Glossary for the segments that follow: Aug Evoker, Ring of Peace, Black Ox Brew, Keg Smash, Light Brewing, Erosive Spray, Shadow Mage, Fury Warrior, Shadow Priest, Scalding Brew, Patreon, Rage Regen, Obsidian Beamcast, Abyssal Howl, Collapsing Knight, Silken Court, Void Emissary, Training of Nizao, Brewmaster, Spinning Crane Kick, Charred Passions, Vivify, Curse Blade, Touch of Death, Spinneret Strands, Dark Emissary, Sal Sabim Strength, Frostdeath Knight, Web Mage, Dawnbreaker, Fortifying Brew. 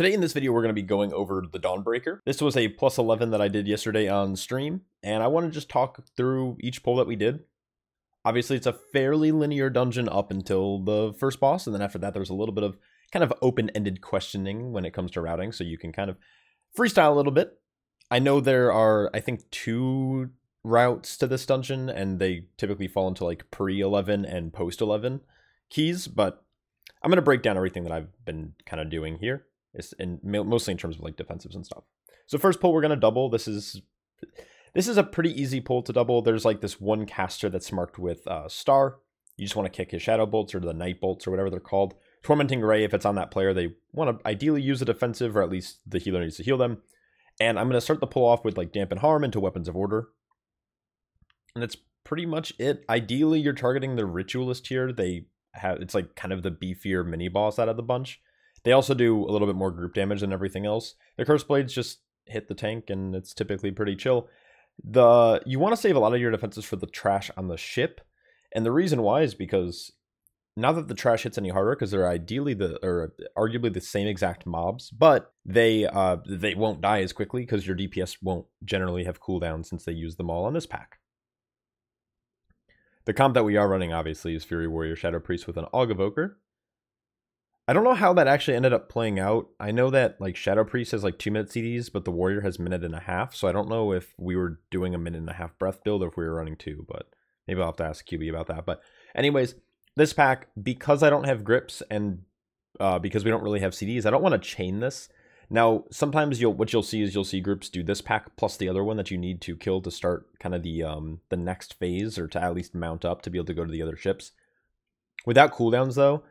Today in this video, we're going to be going over the Dawnbreaker. This was a plus 11 that I did yesterday on stream, and I want to just talk through each pull that we did. Obviously, it's a fairly linear dungeon up until the first boss, and then after that, there's a little bit of kind of open-ended questioning when it comes to routing, so you can kind of freestyle a little bit. I know there are, I think, two routes to this dungeon, and they typically fall into like pre-11 and post-11 keys, but I'm going to break down everything that I've been kind of doing here. And mostly in terms of like defensives and stuff. So first pull, we're going to double. This is a pretty easy pull to double. There's like this one caster that's marked with star. You just want to kick his shadow bolts or the night bolts or whatever they're called. Tormenting Ray, if it's on that player, they want to ideally use a defensive, or at least the healer needs to heal them. And I'm going to start the pull off with like Dampen Harm into Weapons of Order. And that's pretty much it. Ideally, you're targeting the Ritualist here. It's like kind of the beefier mini boss out of the bunch. They also do a little bit more group damage than everything else. The Curse Blades just hit the tank, and it's typically pretty chill. You want to save a lot of your defenses for the trash on the ship, and the reason why is because not that the trash hits any harder, because they're ideally arguably the same exact mobs, but they won't die as quickly because your DPS won't generally have cooldown since they use them all on this pack. The comp that we are running obviously is Fury Warrior Shadow Priest with an Aug Evoker. I don't know how that actually ended up playing out. I know that like Shadow Priest has like 2-minute CDs, but the Warrior has 1.5 minutes, so I don't know if we were doing a 1.5 minute breath build or if we were running 2, but maybe I'll have to ask QB about that. But anyways, this pack, because I don't have grips and because we don't really have CDs, I don't want to chain this. Now, sometimes you'll see groups do this pack plus the other one that you need to kill to start kind of the next phase, or to at least mount up to be able to go to the other ships. Without cooldowns though,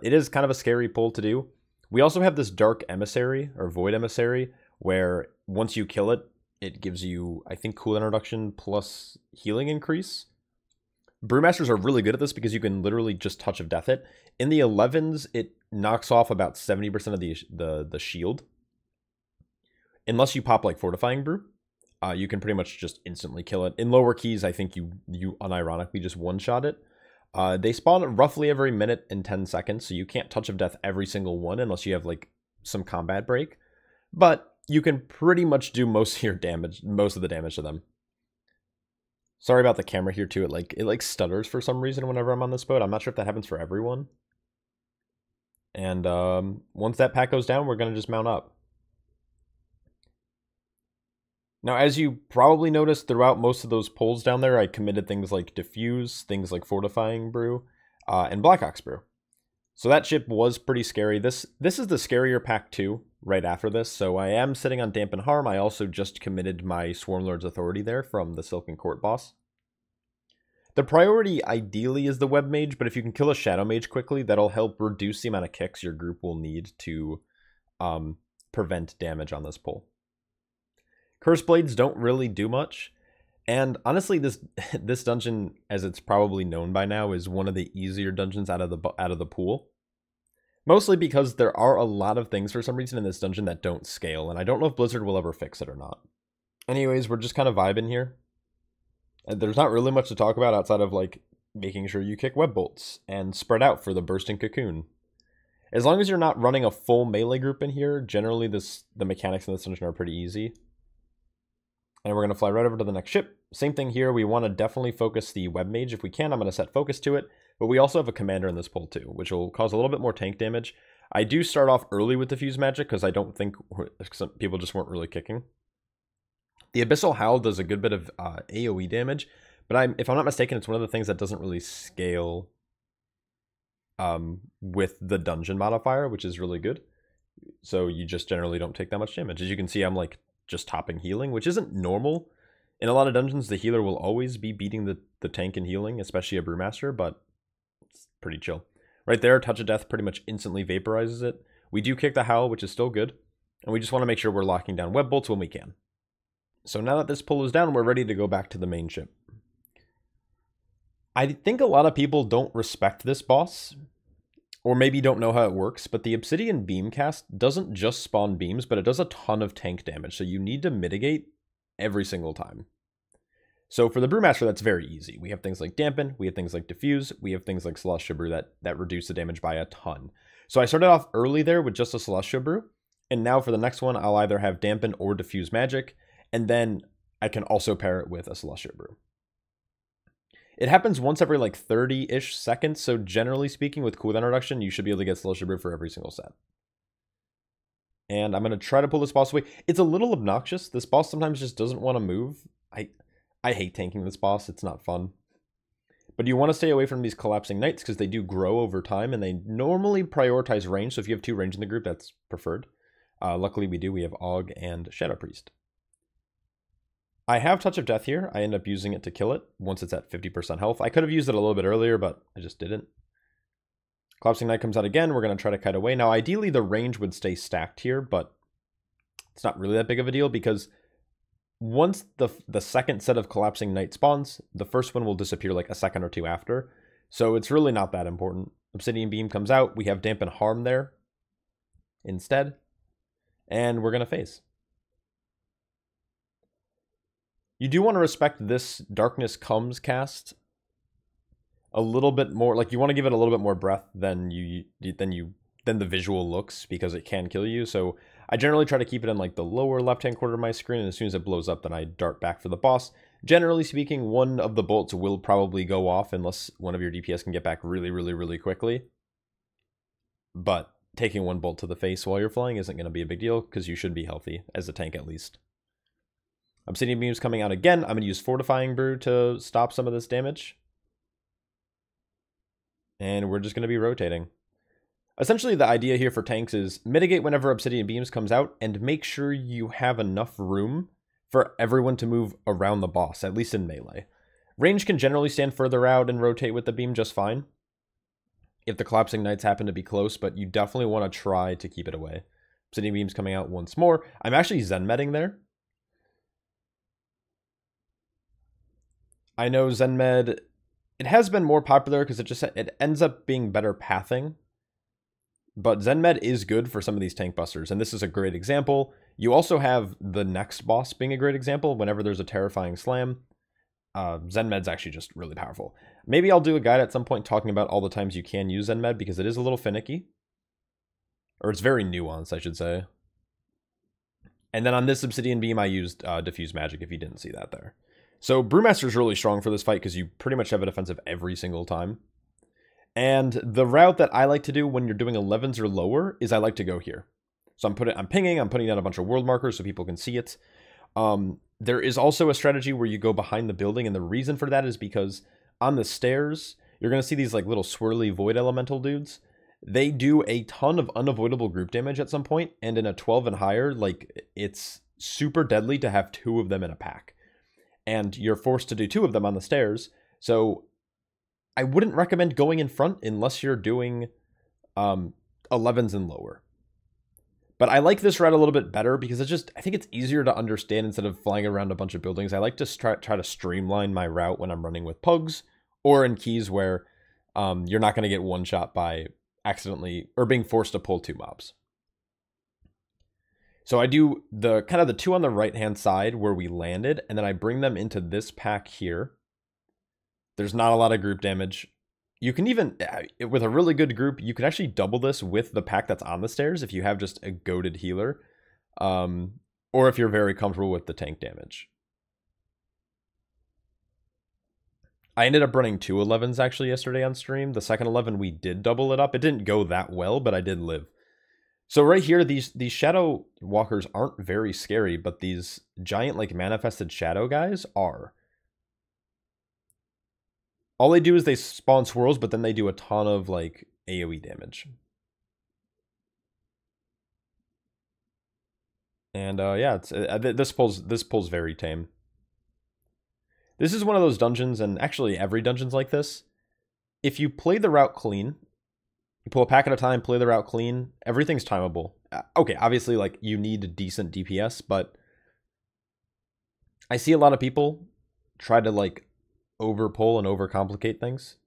it is kind of a scary pull to do. We also have this Dark Emissary, or Void Emissary, where once you kill it, it gives you, I think, cooldown reduction plus healing increase. Brewmasters are really good at this because you can literally just Touch of Death it. In the 11s, it knocks off about 70% of the shield. Unless you pop, like, Fortifying Brew, you can pretty much just instantly kill it. In lower keys, I think you unironically just one-shot it. They spawn roughly every 1 minute and 10 seconds, so you can't Touch of Death every single one unless you have like some combat break, but you can pretty much do most of the damage to them. Sorry about the camera here too. It like stutters for some reason whenever I'm on this boat. I'm not sure if that happens for everyone. And once that pack goes down, we're gonna just mount up. Now, as you probably noticed throughout most of those pulls down there, I committed things like Diffuse, things like Fortifying Brew, and Black Ox Brew. So that ship was pretty scary. This is the scarier pack too, right after this. So I am sitting on Dampen Harm. I also just committed my Swarmlord's Authority there from the Silken Court boss. The priority ideally is the Web Mage, but if you can kill a Shadow Mage quickly, that'll help reduce the amount of kicks your group will need to prevent damage on this pull. Curse Blades don't really do much, and honestly, this dungeon, as it's probably known by now, is one of the easier dungeons out of the pool. Mostly because there are a lot of things for some reason in this dungeon that don't scale, and I don't know if Blizzard will ever fix it or not. Anyways, we're just kind of vibing here. There's not really much to talk about outside of like making sure you kick web bolts and spread out for the bursting cocoon. As long as you're not running a full melee group in here, generally the mechanics in this dungeon are pretty easy. And we're going to fly right over to the next ship. Same thing here. We want to definitely focus the Web Mage if we can. I'm going to set focus to it. But we also have a commander in this pull too, which will cause a little bit more tank damage. I do start off early with Diffuse Magic because I don't think people just weren't really kicking. The Abyssal Howl does a good bit of AoE damage. But if I'm not mistaken, it's one of the things that doesn't really scale with the dungeon modifier, which is really good. So you just generally don't take that much damage. As you can see, I'm like just topping healing, which isn't normal. In a lot of dungeons, the healer will always be beating the tank in healing, especially a Brewmaster, but it's pretty chill. Right there, Touch of Death pretty much instantly vaporizes it. We do kick the Howl, which is still good, and we just want to make sure we're locking down web bolts when we can. So now that this pull is down, we're ready to go back to the main ship. I think a lot of people don't respect this boss, or maybe don't know how it works, but the Obsidian Beamcast doesn't just spawn beams, but it does a ton of tank damage, so you need to mitigate every single time. So for the Brewmaster, that's very easy. We have things like Dampen, we have things like Diffuse, we have things like Celestial Brew that reduce the damage by a ton. So I started off early there with just a Celestial Brew, And now for the next one, I'll either have Dampen or Diffuse Magic, and then I can also pair it with a Celestial Brew. It happens once every like 30-ish seconds, so generally speaking, with cooldown reduction, you should be able to get Celestial Brew for every single set. And I'm going to try to pull this boss away. It's a little obnoxious. This boss sometimes just doesn't want to move. I hate tanking this boss. It's not fun. But you want to stay away from these Collapsing Knights because they do grow over time, and they normally prioritize range. So if you have two range in the group, that's preferred. Luckily we do. We have Aug and Shadow Priest. I have Touch of Death here. I end up using it to kill it once it's at 50% health. I could have used it a little bit earlier, but I just didn't. Collapsing Knight comes out again. We're going to try to kite away. Now, ideally, the range would stay stacked here, but it's not really that big of a deal because once the second set of Collapsing Knight spawns, the first one will disappear like a second or two after. So it's really not that important. Obsidian Beam comes out. We have Dampen Harm there instead, and we're going to phase. You do want to respect this Darkness Comes cast a little bit more. Like, you want to give it a little bit more breath than the visual looks, because it can kill you. So I generally try to keep it in like the lower left-hand corner of my screen, and as soon as it blows up, then I dart back for the boss. Generally speaking, one of the bolts will probably go off unless one of your DPS can get back really, really, really quickly. But taking one bolt to the face while you're flying isn't going to be a big deal, because you should be healthy as a tank at least. Obsidian Beam's coming out again. I'm going to use Fortifying Brew to stop some of this damage. And we're just going to be rotating. Essentially, the idea here for tanks is mitigate whenever Obsidian Beams comes out and make sure you have enough room for everyone to move around the boss, at least in melee. Range can generally stand further out and rotate with the beam just fine if the Collapsing Knights happen to be close, but you definitely want to try to keep it away. Obsidian Beam's coming out once more. I'm actually Zen Medding there. I know Zen Med, it has been more popular because it ends up being better pathing. But Zen Med is good for some of these tank busters, and this is a great example. You also have the next boss being a great example. Whenever there's a terrifying slam, Zen Med's actually just really powerful. Maybe I'll do a guide at some point talking about all the times you can use Zen Med, because it is a little finicky. Or it's very nuanced, I should say. And then on this Obsidian Beam, I used Diffuse Magic, if you didn't see that there. So Brewmaster is really strong for this fight because you pretty much have a defensive every single time. And the route that I like to do when you're doing 11s or lower is I like to go here. So I'm putting down a bunch of world markers so people can see it. There is also a strategy where you go behind the building, and the reason for that is because on the stairs, you're going to see these like little swirly void elemental dudes. They do a ton of unavoidable group damage at some point, and in a 12 and higher, like, it's super deadly to have two of them in a pack. And you're forced to do two of them on the stairs. So I wouldn't recommend going in front unless you're doing 11s and lower. But I like this route a little bit better because it's just, I think it's easier to understand instead of flying around a bunch of buildings. I like to try to streamline my route when I'm running with pugs or in keys where you're not going to get one shot by accidentally or being forced to pull two mobs. So I do the kind of the two on the right-hand side where we landed, and then I bring them into this pack here. There's not a lot of group damage. You can even, with a really good group, you can actually double this with the pack that's on the stairs if you have just a goated healer, or if you're very comfortable with the tank damage. I ended up running two 11s actually yesterday on stream. The second 11 we did double it up. It didn't go that well, but I did live. So right here, these shadow walkers aren't very scary, but these giant, like, manifested shadow guys are. All they do is they spawn swirls, but then they do a ton of, like, AoE damage. And, yeah, it's, this pulls very tame. This is one of those dungeons, and actually every dungeon's like this. If you play the route clean... You pull a pack at a time, play the route clean. Everything's timeable. Okay, obviously, like, you need decent DPS, but I see a lot of people try to, like, overpull and overcomplicate things.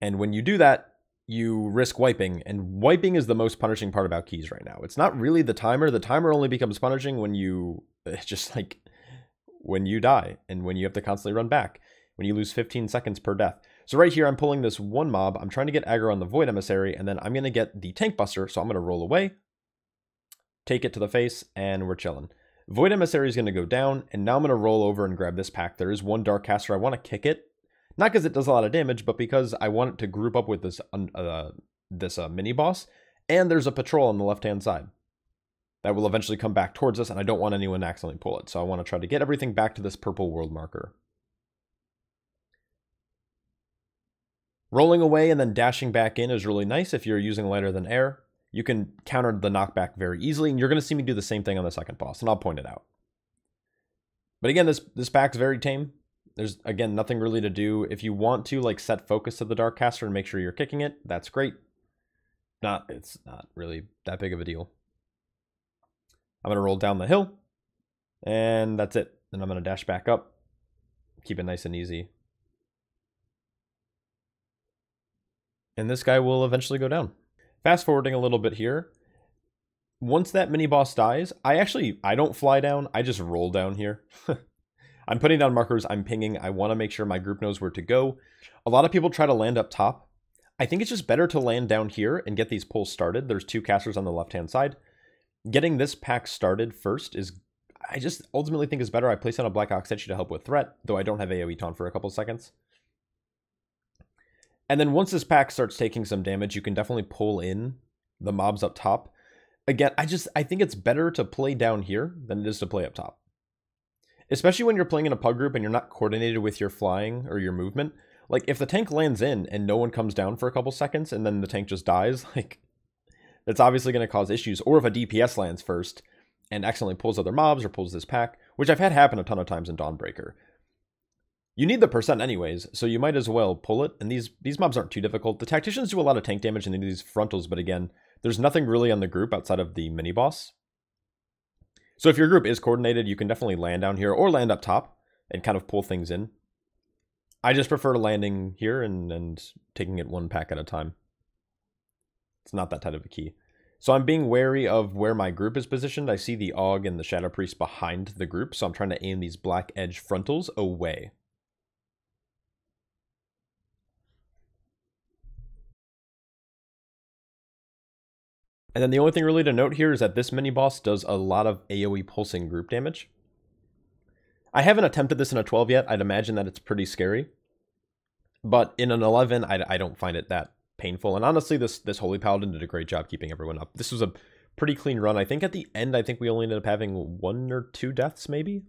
And when you do that, you risk wiping. And wiping is the most punishing part about keys right now. It's not really the timer. The timer only becomes punishing when you... It's just, like, when you die and when you have to constantly run back. When you lose 15 seconds per death. So right here, I'm pulling this one mob. I'm trying to get aggro on the Void Emissary, and then I'm going to get the Tank Buster, so I'm going to roll away. take it to the face, and we're chilling. Void Emissary is going to go down, and now I'm going to roll over and grab this pack. There is one Dark Caster. I want to kick it, not because it does a lot of damage, but because I want it to group up with this mini boss. And there's a patrol on the left-hand side that will eventually come back towards us, and I don't want anyone to accidentally pull it. So I want to try to get everything back to this purple world marker. Rolling away and then dashing back in is really nice if you're using lighter than air. You can counter the knockback very easily, and you're going to see me do the same thing on the second boss, and I'll point it out. But again, this pack's very tame. There's, again, nothing really to do. If you want to, like, set focus to the Dark Caster and make sure you're kicking it, that's great. It's not really that big of a deal. I'm going to roll down the hill, and that's it. Then I'm going to dash back up. Keep it nice and easy. And this guy will eventually go down. Fast forwarding a little bit here. Once that mini boss dies, I don't fly down. I just roll down here. I'm putting down markers. I'm pinging. I want to make sure my group knows where to go. A lot of people try to land up top. I think it's just better to land down here and get these pulls started. There's two casters on the left-hand side. Getting this pack started first is, I just ultimately think is better. I place on a Black Ox Edge to help with threat, though I don't have AoE taunt for a couple seconds. And then once this pack starts taking some damage, you can definitely pull in the mobs up top. Again, I think it's better to play down here than it is to play up top. Especially when you're playing in a pug group and you're not coordinated with your flying or your movement. Like, if the tank lands in and no one comes down for a couple seconds and then the tank just dies, like, that's obviously going to cause issues. Or if a DPS lands first and accidentally pulls other mobs or pulls this pack, which I've had happen a ton of times in Dawnbreaker. You need the percent anyways, so you might as well pull it. And these mobs aren't too difficult. The Tacticians do a lot of tank damage and they do these frontals, but again, there's nothing really on the group outside of the mini-boss. So if your group is coordinated, you can definitely land down here or land up top and kind of pull things in. I just prefer landing here and taking it one pack at a time. It's not that tight of a key. So I'm being wary of where my group is positioned. I see the Aug and the Shadow Priest behind the group, so I'm trying to aim these Black Edge frontals away. And then the only thing really to note here is that this mini-boss does a lot of AoE pulsing group damage. I haven't attempted this in a 12 yet. I'd imagine that it's pretty scary. But in an 11, I don't find it that painful. And honestly, this Holy Paladin did a great job keeping everyone up. This was a pretty clean run. I think at the end, we only ended up having 1 or 2 deaths, maybe?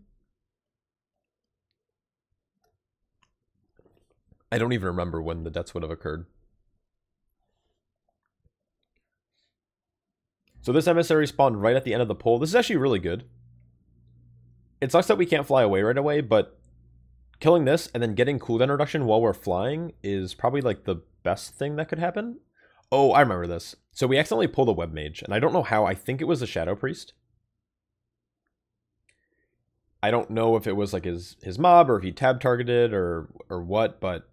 I don't even remember when the deaths would have occurred. So this emissary spawned right at the end of the pull. This is actually really good. It sucks that we can't fly away right away, but killing this and then getting cooldown reduction while we're flying is probably like the best thing that could happen. Oh, I remember this. So we accidentally pulled a Web Mage, and I don't know how. I think it was a Shadow Priest. I don't know if it was like his mob or if he tab targeted or what, but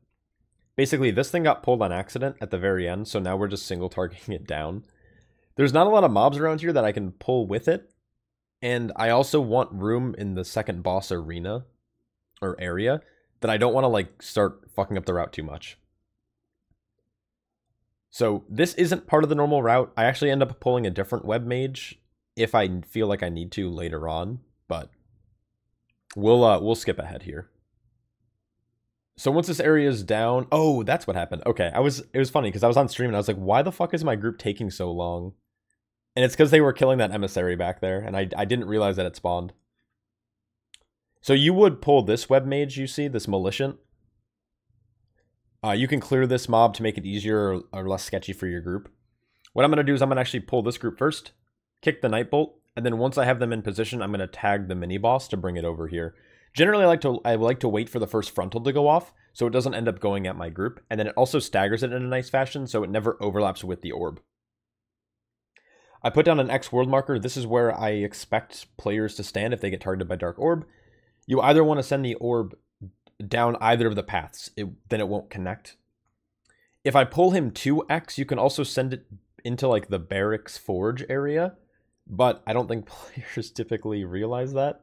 basically this thing got pulled on accident at the very end, so now we're just single targeting it down. There's not a lot of mobs around here that I can pull with it. And I also want room in the second boss arena or area that I don't want to like start fucking up the route too much. So this isn't part of the normal route. I actually end up pulling a different Web Mage if I feel like I need to later on, but we'll skip ahead here. So once this area is down, oh, that's what happened. Okay, it was funny because I was on stream and I was like, why the fuck is my group taking so long? And it's because they were killing that emissary back there, and I didn't realize that it spawned. So you would pull this Web Mage, you see, this Militant. You can clear this mob to make it easier or less sketchy for your group. What I'm going to do is I'm going to actually pull this group first, kick the Night Bolt, and then once I have them in position, I'm going to tag the mini-boss to bring it over here. Generally, I like to wait for the first frontal to go off, so it doesn't end up going at my group, and then it also staggers it in a nice fashion, so it never overlaps with the orb. I put down an X world marker. This is where I expect players to stand if they get targeted by Dark Orb. You either want to send the orb down either of the paths, then it won't connect. If I pull him to X, you can also send it into like the barracks forge area, but I don't think players typically realize that.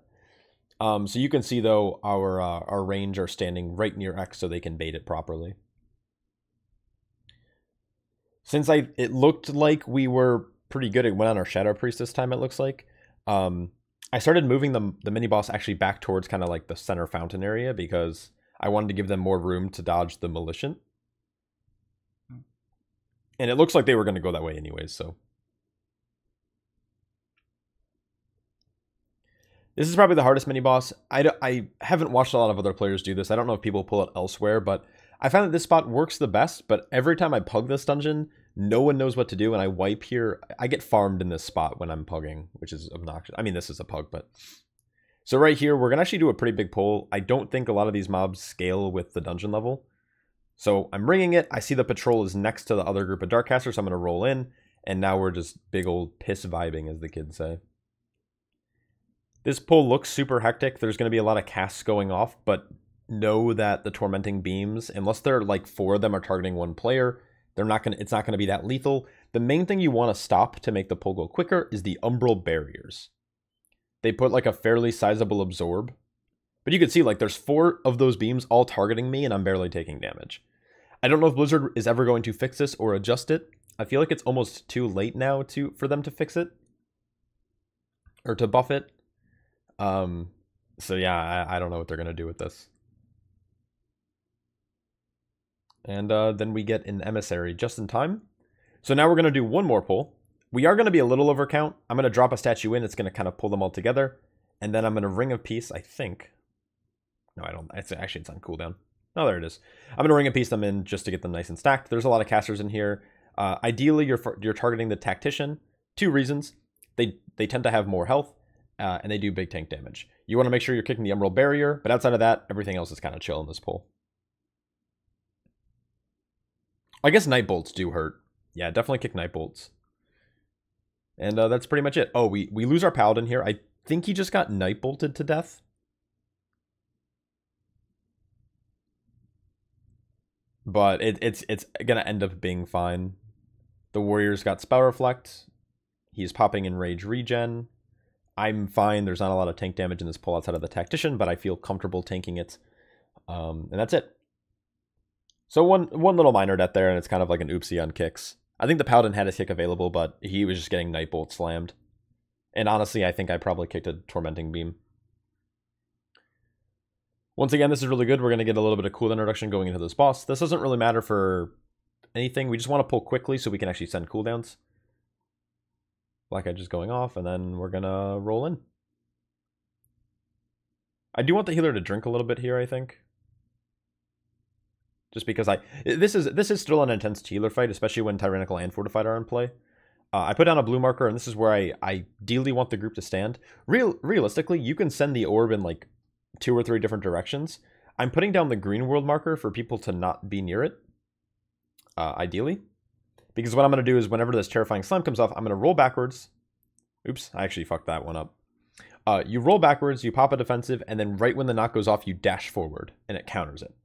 So you can see, though, our range are standing right near X so they can bait it properly. Since it looked like we were pretty good. It went on our Shadow Priest this time, it looks like. I started moving the mini boss actually back towards kind of like the center fountain area because I wanted to give them more room to dodge the Malishant. And it looks like they were going to go that way anyways, so. This is probably the hardest mini boss. I haven't watched a lot of other players do this. I don't know if people pull it elsewhere, but I found that this spot works the best, but every time I pug this dungeon, no one knows what to do, and I wipe here. I get farmed in this spot when I'm pugging, which is obnoxious. I mean, this is a pug, but... So right here, we're going to actually do a pretty big pull. I don't think a lot of these mobs scale with the dungeon level. So I'm ringing it. I see the patrol is next to the other group of Darkcasters, so I'm going to roll in, and now we're just big old piss vibing, as the kids say. This pull looks super hectic. There's going to be a lot of casts going off, but know that the tormenting beams, unless they're like four of them are targeting one player, they're not going to, it's not going to be that lethal. The main thing you want to stop to make the pull go quicker is the umbral barriers. They put like a fairly sizable absorb, but you can see like there's four of those beams all targeting me and I'm barely taking damage. I don't know if Blizzard is ever going to fix this or adjust it. I feel like it's almost too late now for them to fix it or to buff it. So yeah, I don't know what they're going to do with this. And then we get an Emissary just in time. So now we're going to do one more pull. We are going to be a little overcount. I'm going to drop a statue in. It's going to kind of pull them all together. And then I'm going to Ring of Peace, I think. No, I don't. It's, actually, it's on cooldown. Oh, there it is. I'm going to Ring of Peace them in just to get them nice and stacked. There's a lot of casters in here. Ideally, you're targeting the Tactician. Two reasons. They tend to have more health, and they do big tank damage. You want to make sure you're kicking the Emerald Barrier, but outside of that, everything else is kind of chill in this pull. I guess Night Bolts do hurt. Yeah, definitely kick Night Bolts. And that's pretty much it. Oh, we lose our Paladin here. I think he just got Night Bolted to death. But it's going to end up being fine. The Warriors got Spell Reflect. He's popping in Rage Regen. I'm fine. There's not a lot of tank damage in this pull outside of the Tactician, but I feel comfortable tanking it. And that's it. So one little minor debt there, and it's kind of like an oopsie on kicks. I think the Paladin had his kick available, but he was just getting Night Bolt slammed. And honestly, I think I probably kicked a Tormenting Beam. Once again, this is really good. We're going to get a little bit of cooldown reduction going into this boss. This doesn't really matter for anything. We just want to pull quickly so we can actually send cooldowns. Black Edge is going off, and then we're going to roll in. I do want the healer to drink a little bit here, I think. Just because this is still an intense healer fight, especially when Tyrannical and Fortified are in play. I put down a blue marker, and this is where I ideally want the group to stand. Realistically, you can send the orb in like 2 or 3 different directions. I'm putting down the green world marker for people to not be near it, ideally. Because what I'm going to do is whenever this Terrifying Slam comes off, I'm going to roll backwards. Oops, I actually fucked that one up. You roll backwards, you pop a defensive, and then right when the knock goes off, you dash forward, and it counters it.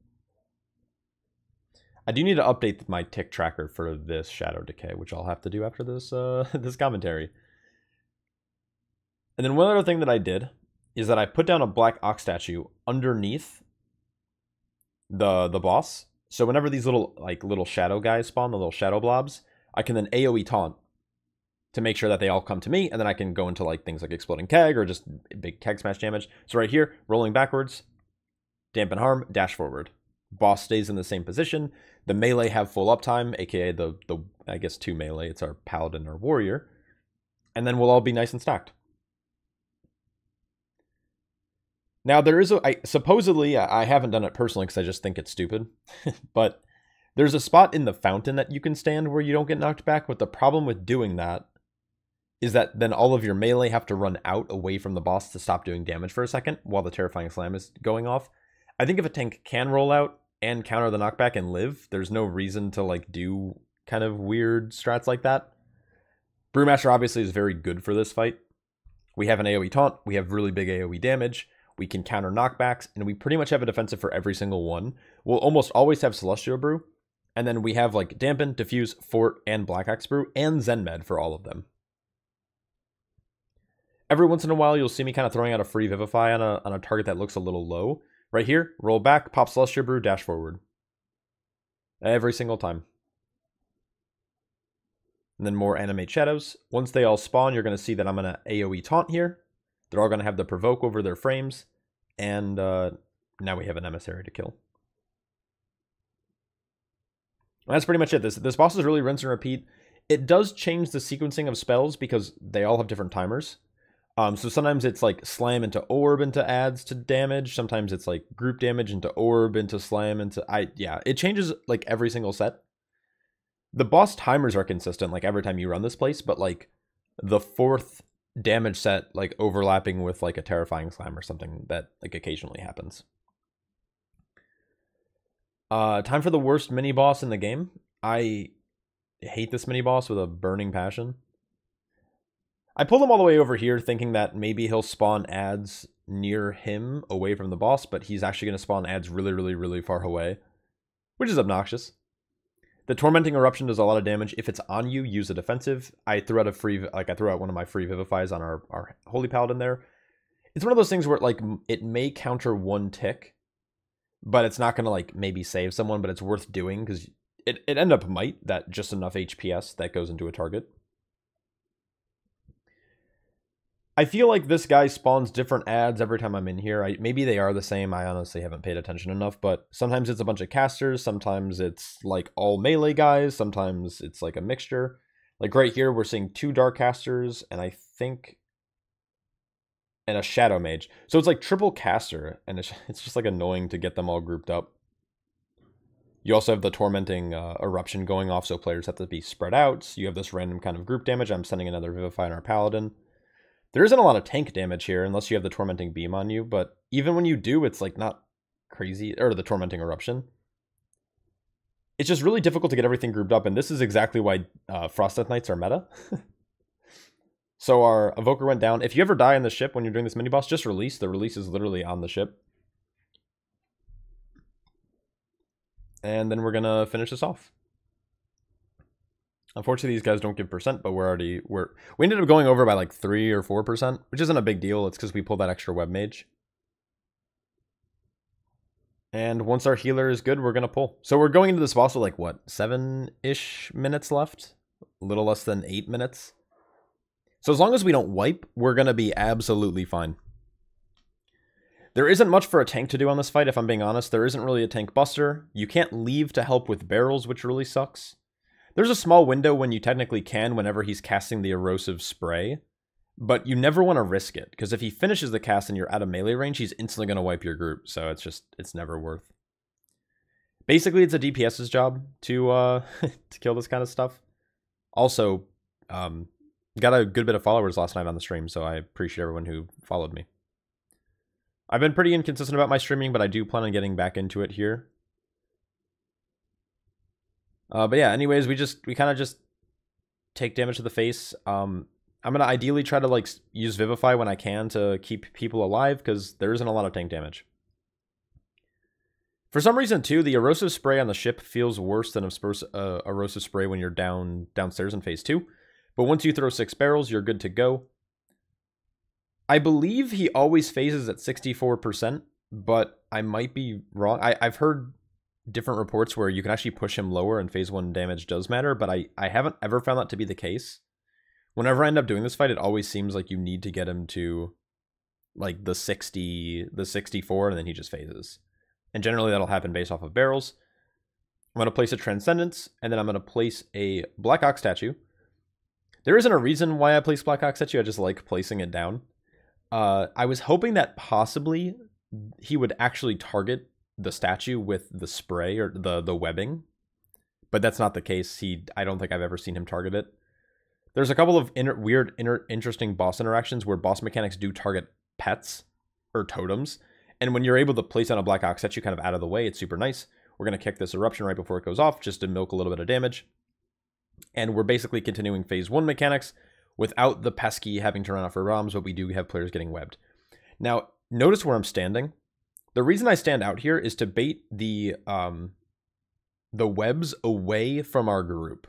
I do need to update my tick tracker for this Shadow Decay, which I'll have to do after this this commentary. And then one other thing that I did is that I put down a Black Ox statue underneath the boss. So whenever these little shadow guys spawn, the little shadow blobs, I can then AoE taunt to make sure that they all come to me, and then I can go into like things like Exploding Keg or just big keg smash damage. So right here, rolling backwards, Dampen Harm, dash forward. Boss stays in the same position. The melee have full uptime, aka the I guess 2 melee. It's our Paladin or Warrior, and then we'll all be nice and stacked. Now there is I haven't done it personally because I just think it's stupid, but there's a spot in the fountain that you can stand where you don't get knocked back. But the problem with doing that is that then all of your melee have to run out away from the boss to stop doing damage for a second while the Terrifying Slam is going off. I think if a tank can roll out and counter the knockback and live, there's no reason to like do kind of weird strats like that. Brewmaster obviously is very good for this fight. We have an AoE taunt, we have really big AoE damage, we can counter knockbacks, and we pretty much have a defensive for every single one. We'll almost always have Celestial Brew, and then we have like Dampen, Diffuse, Fort, and Black Ox Brew, and Zen Med for all of them. Every once in a while, you'll see me kind of throwing out a free Vivify on a target that looks a little low. Right here, roll back, pop Celestial Brew, dash forward. Every single time. and then more Animate Shadows. Once they all spawn, you're going to see that I'm going to AoE Taunt here. They're all going to have the Provoke over their frames, and now we have an Emissary to kill. And that's pretty much it. This boss is really rinse and repeat. It does change the sequencing of spells because they all have different timers. So sometimes it's like slam into orb into adds to damage. Sometimes it's like group damage into orb into slam into... Yeah, it changes like every single set. The boss timers are consistent like every time you run this place, but like the fourth damage set like overlapping with like a terrifying slam or something that like occasionally happens. Time for the worst mini boss in the game. I hate this mini boss with a burning passion. I pulled him all the way over here thinking that maybe he'll spawn adds near him away from the boss, but he's actually going to spawn adds really, really, really far away, which is obnoxious. The Tormenting Eruption does a lot of damage. If it's on you, use a defensive. I threw out a free, like I threw out one of my free Vivifies on our Holy Paladin there. It's one of those things where like it may counter one tick, but it's not going to like maybe save someone, but it's worth doing because it end up might, that just enough HPS that goes into a target. I feel like this guy spawns different adds every time I'm in here. Maybe they are the same. I honestly haven't paid attention enough, but sometimes it's a bunch of casters. Sometimes it's like all melee guys. Sometimes it's like a mixture. Like right here, we're seeing two Dark Casters and I think... and a Shadow Mage. So it's like triple caster and it's just like annoying to get them all grouped up. You also have the Tormenting Eruption going off, so players have to be spread out. So you have this random kind of group damage. I'm sending another Vivify on our Paladin. There isn't a lot of tank damage here unless you have the Tormenting Beam on you, but even when you do, it's like not crazy, or the Tormenting Eruption. It's just really difficult to get everything grouped up, and this is exactly why Frostdeath Knights are meta. So our Evoker went down. If you ever die on the ship when you're doing this mini boss, just release. The release is literally on the ship. And then we're going to finish this off. Unfortunately, these guys don't give percent, but we ended up going over by like 3 or 4%, which isn't a big deal. It's because we pulled that extra Web Mage. And once our healer is good, we're going to pull. So we're going into this boss with like, what, 7-ish minutes left? A little less than 8 minutes. So as long as we don't wipe, we're going to be absolutely fine. There isn't much for a tank to do on this fight, if I'm being honest. There isn't really a tank buster. You can't leave to help with barrels, which really sucks. There's a small window when you technically can whenever he's casting the Erosive Spray, but you never want to risk it, because if he finishes the cast and you're out of melee range, he's instantly going to wipe your group, so it's never worth. Basically, it's a DPS's job to to kill this kind of stuff. Also, got a good bit of followers last night on the stream, so I appreciate everyone who followed me. I've been pretty inconsistent about my streaming, but I do plan on getting back into it here. But yeah, anyways, we kind of just take damage to the face. I'm going to ideally try to like use Vivify when I can to keep people alive because there isn't a lot of tank damage. For some reason too, the Erosive Spray on the ship feels worse than Erosive Spray when you're downstairs in phase 2. But once you throw 6 barrels, you're good to go. I believe he always phases at 64%, but I might be wrong. I've heard different reports where you can actually push him lower and phase 1 damage does matter, but I haven't ever found that to be the case. Whenever I end up doing this fight, it always seems like you need to get him to like the 64, and then he just phases. And generally that'll happen based off of barrels. I'm going to place a Transcendence, and then I'm going to place a Black Ox Statue. There isn't a reason why I place Black Ox Statue, I just like placing it down. I was hoping that possibly he would actually target the statue with the spray or the webbing, but that's not the case. I don't think I've ever seen him target it. There's a couple of interesting boss interactions where boss mechanics do target pets or totems, and when you're able to place on a Black Ox Statue kind of out of the way, it's super nice. We're going to kick this eruption right before it goes off just to milk a little bit of damage, and we're basically continuing phase 1 mechanics without the pesky having to run off for ROMs, but we do have players getting webbed. Now, notice where I'm standing. The reason I stand out here is to bait the webs away from our group.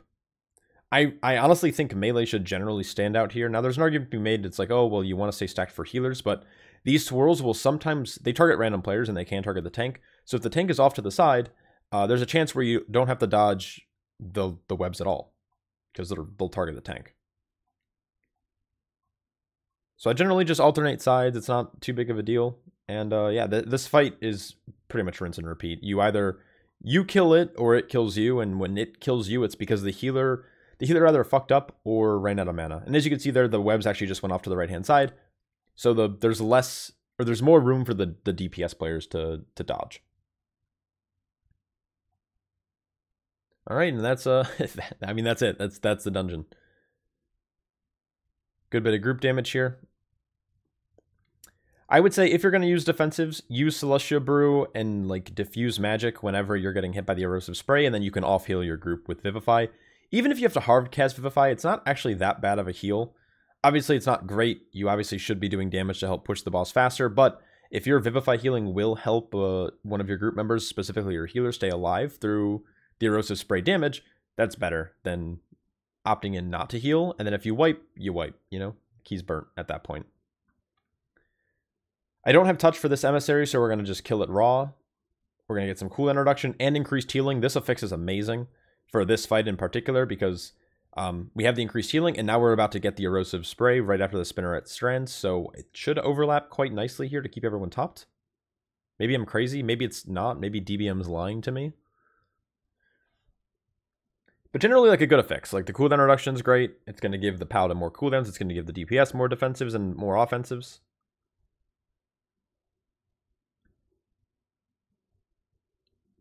I honestly think melee should generally stand out here. Now, there's an argument to be made. It's like, oh, well, you want to stay stacked for healers, but these swirls will sometimes... they target random players, and they can target the tank. So if the tank is off to the side, there's a chance where you don't have to dodge the webs at all. because they'll target the tank. So I generally just alternate sides. It's not too big of a deal. And yeah, this fight is pretty much rinse and repeat. You either kill it or it kills you, and when it kills you, it's because the healer either fucked up or ran out of mana. And as you can see there, the webs actually just went off to the right hand side, so there's less, or there's more room for the DPS players to dodge. All right, and that's I mean, that's it. That's the dungeon. Good bit of group damage here. I would say if you're going to use defensives, use Celestial Brew and like Diffuse Magic whenever you're getting hit by the Erosive Spray, and then you can off heal your group with Vivify. Even if you have to hard cast Vivify, it's not actually that bad of a heal. Obviously, it's not great. You obviously should be doing damage to help push the boss faster, but if your Vivify healing will help one of your group members, specifically your healer, stay alive through the Erosive Spray damage, that's better than opting in not to heal. And then if you wipe, you wipe, you know? He's burnt at that point. I don't have touch for this emissary, so we're going to just kill it raw. We're going to get some cooldown reduction and increased healing. This affix is amazing for this fight in particular because we have the increased healing, and now we're about to get the Erosive Spray right after the spinneret strands, so it should overlap quite nicely here to keep everyone topped. Maybe I'm crazy. Maybe it's not. Maybe DBM's lying to me. But generally, like, a good affix. Like, the cooldown reduction is great. It's going to give the Paladin more cooldowns. It's going to give the DPS more defensives and more offensives.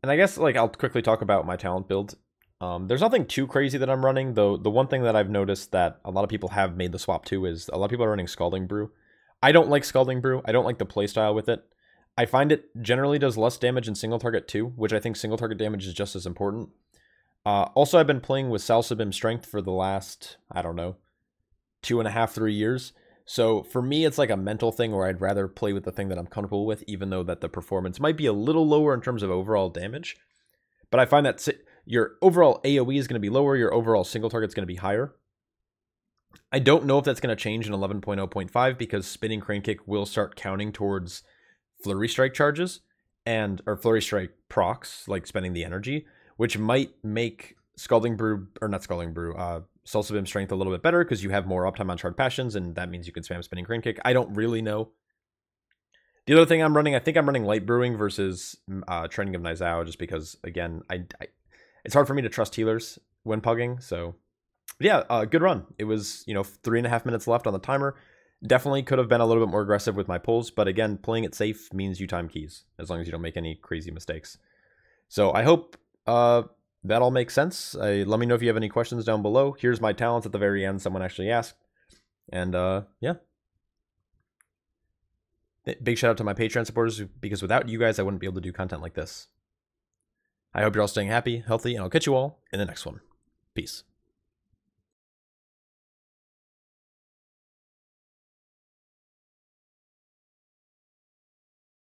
And I guess, like, I'll quickly talk about my talent build. There's nothing too crazy that I'm running, though. The one thing that I've noticed that a lot of people have made the swap to is a lot of people are running Scalding Brew. I don't like Scalding Brew. I don't like the playstyle with it. I find it generally does less damage in single target 2, which I think single target damage is just as important. Also, I've been playing with Sal Sabim Strength for the last, I don't know, 2.5, 3 years. So for me, it's like a mental thing where I'd rather play with the thing that I'm comfortable with, even though that the performance might be a little lower in terms of overall damage. But I find that your overall AoE is going to be lower, your overall single target is going to be higher. I don't know if that's going to change in 11.0.5 because Spinning Crane Kick will start counting towards Flurry Strike charges or Flurry Strike procs, like spending the energy, which might make Scalding Brew, or not Scalding Brew, Sal Sabim Strength a little bit better because you have more uptime on Charred Passions, and that means you can spam Spinning Crane Kick. I don't really know. The other thing I'm running, I think I'm running Light Brewing versus Training of Nizao, just because, again, it's hard for me to trust healers when pugging. So, yeah, good run. It was, you know, 3.5 minutes left on the timer. Definitely could have been a little bit more aggressive with my pulls, but again, playing it safe means you time keys, as long as you don't make any crazy mistakes. So I hope that all makes sense. Let me know if you have any questions down below. Here's my talents at the very end. Someone actually asked. And yeah. Big shout out to my Patreon supporters, because without you guys, I wouldn't be able to do content like this. I hope you're all staying happy, healthy, and I'll catch you all in the next one. Peace.